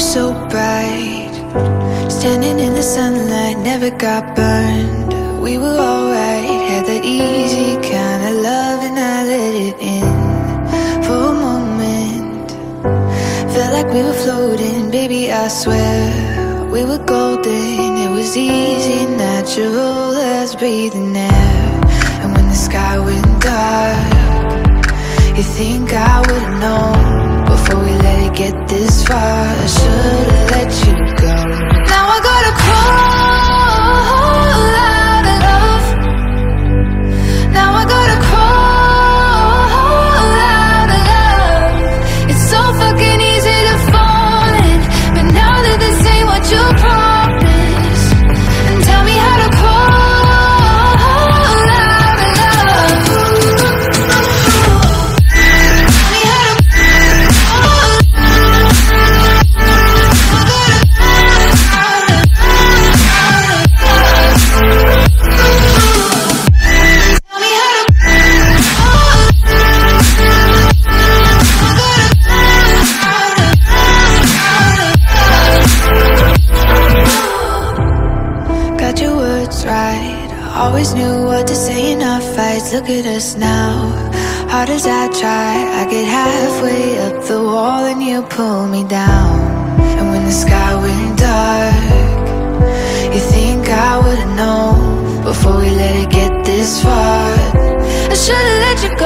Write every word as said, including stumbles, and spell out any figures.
so bright, standing in the sunlight, never got burned. We were alright, had the easy kind of love, and I let it in for a moment. Felt like we were floating, baby, I swear we were golden. It was easy, natural as breathing air. And when the sky went dark, you think I would've known? Before we let it get this far, I should've let you go. Now I gotta crawl out of love. Now I gotta crawl out of love. It's so fucking easy to fall in, but now that this ain't what you promised, and tell me how to crawl out of love. Tell me how to. Always knew what to say in our fights. Look at us now. Hard as I try, I get halfway up the wall and you pull me down. And when the sky went dark, you think I would've known? Before we let it get this far, I should've let you go.